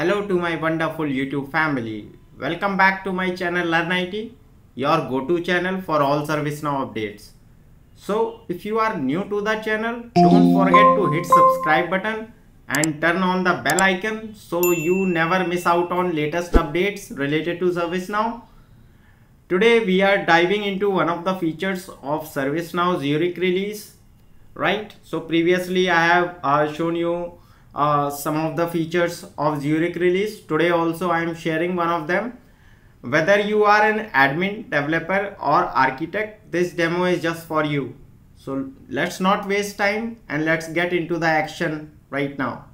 Hello to my wonderful YouTube family. Welcome back to my channel LearnIT, your go-to channel for all ServiceNow updates. So if you are new to the channel, don't forget to hit subscribe button and turn on the bell icon so you never miss out on latest updates related to ServiceNow. Today we are diving into one of the features of ServiceNow Zurich release, right? So previously I have shown you some of the features of Zurich release. Today also I am sharing one of them. Whether you are an admin, developer or architect, this demo is just for you. So let's not waste time and let's get into the action right now.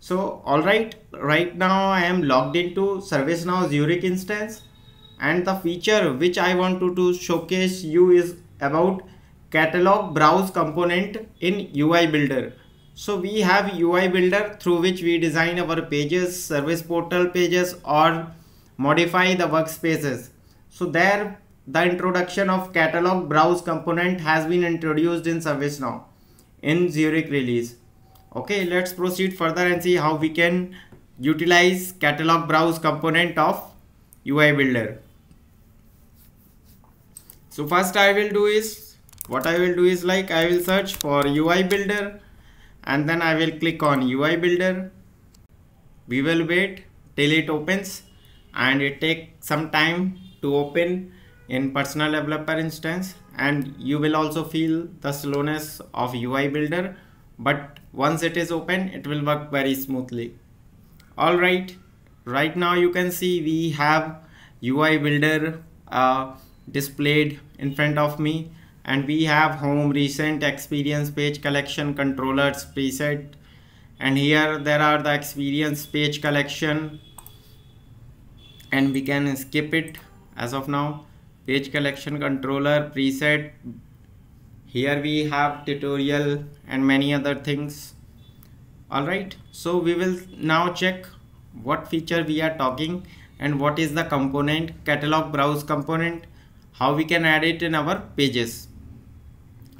So alright, right now I am logged into ServiceNow Zurich instance, and the feature which I want to showcase you is about Catalog Browse Component in UI Builder. So we have UI Builder through which we design our pages, service portal pages, or modify the workspaces. So there the introduction of Catalog Browse Component has been introduced in ServiceNow in Zurich release. Okay, let's proceed further and see how we can utilize Catalog Browse Component of UI Builder. So first I will search for UI Builder. And then I will click on UI Builder. We will wait till it opens, and it takes some time to open in personal developer instance, and you will also feel the slowness of UI Builder, but once it is open it will work very smoothly. Alright, right now you can see we have UI Builder displayed in front of me. And we have home, recent, experience page, collection, controllers, preset, and here there are the experience page collection, and we can skip it as of now. Page collection, controller, preset. Here we have tutorial and many other things. Alright, so we will now check what feature we are talking and what is the component, Catalog Browse Component, how we can add it in our pages.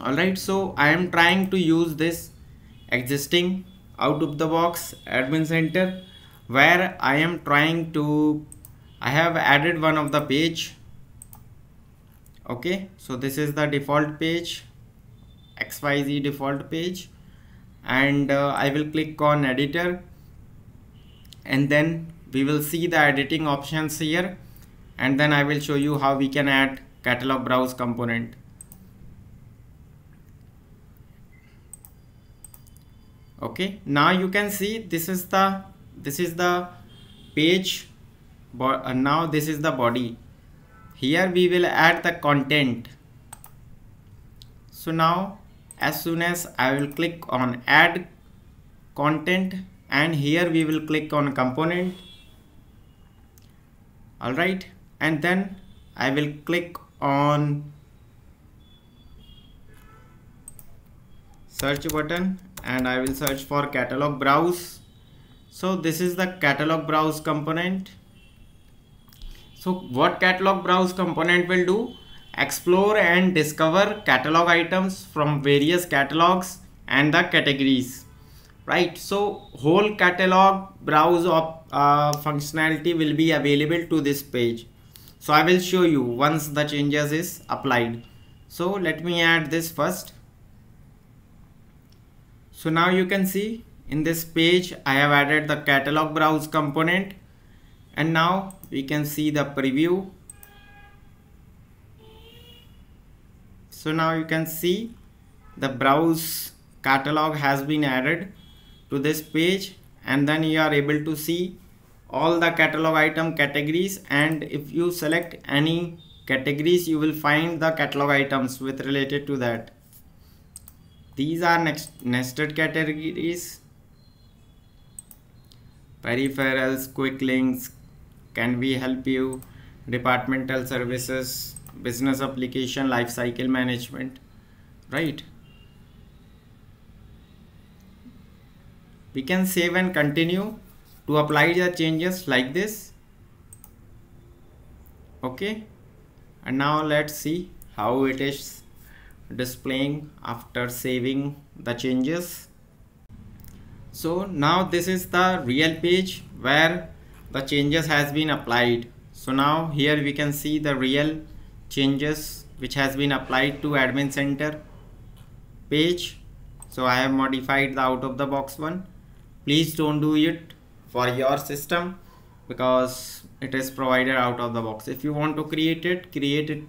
Alright, so I am trying to use this existing out of the box admin center, where I have added one of the page. Okay, so this is the default page, XYZ default page, and I will click on editor, and then we will see the editing options here, and then I will show you how we can add Catalog Browse Component. Okay, now you can see this is the page, now this is the body. Here we will add the content. So now as soon as I will click on add content, and here we will click on component. Alright, and then I will click on search button, and I will search for Catalog Browse. So this is the Catalog Browse Component. So what Catalog Browse Component will do? Explore and discover catalog items from various catalogs and the categories, right? So whole Catalog Browse functionality will be available to this page. So I will show you once the changes is applied. So let me add this first. So now you can see in this page I have added the Catalog Browse Component, and now we can see the preview. So now you can see the browse catalog has been added to this page, and then you are able to see all the catalog item categories, and if you select any categories you will find the catalog items with related to that. These are nested categories, peripherals, quick links, can we help you, departmental services, business application, lifecycle management, right? We can save and continue to apply the changes like this. Okay, and now let's see how it is displaying after saving the changes. So now this is the real page where the changes has been applied. So now here we can see the real changes which has been applied to admin center page. So I have modified the out of the box one. Please don't do it for your system because it is provided out of the box. If you want to create a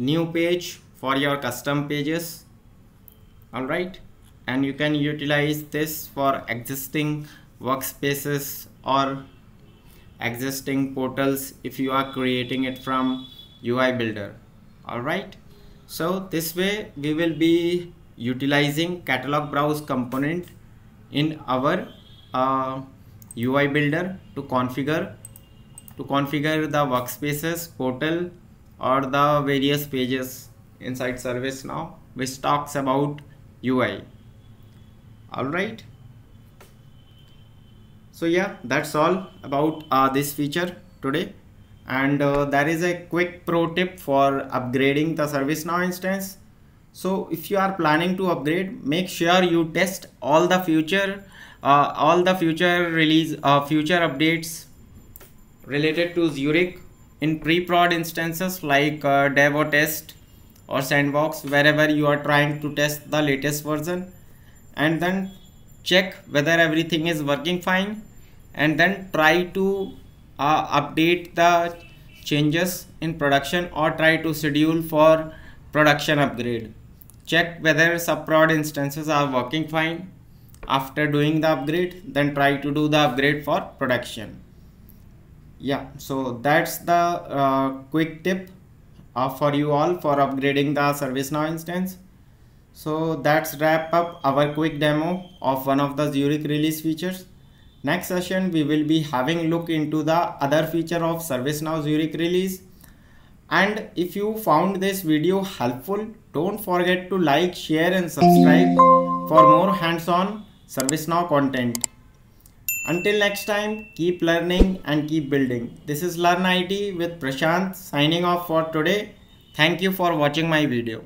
new page for your custom pages. All right. And you can utilize this for existing workspaces or existing portals if you are creating it from UI Builder. All right. So this way we will be utilizing Catalog Browse component in our UI Builder to configure the workspaces, portal, or the various pages inside ServiceNow which talks about UI. All right. So yeah, that's all about this feature today. And there is a quick pro tip for upgrading the ServiceNow instance. So if you are planning to upgrade, make sure you test all the future future updates related to Zurich in pre-prod instances like dev or test or sandbox, wherever you are trying to test the latest version, and then check whether everything is working fine, and then try to update the changes in production or try to schedule for production upgrade. Check whether sub-prod instances are working fine. After doing the upgrade, then try to do the upgrade for production. Yeah, so that's the quick tip for you all for upgrading the ServiceNow instance. So that's wrap up our quick demo of one of the Zurich release features. Next session we will be having look into the other feature of ServiceNow Zurich release. And if you found this video helpful, don't forget to like, share and subscribe for more hands-on ServiceNow content. Until next time, keep learning and keep building. This is LearnIT with Prashant signing off for today. Thank you for watching my video.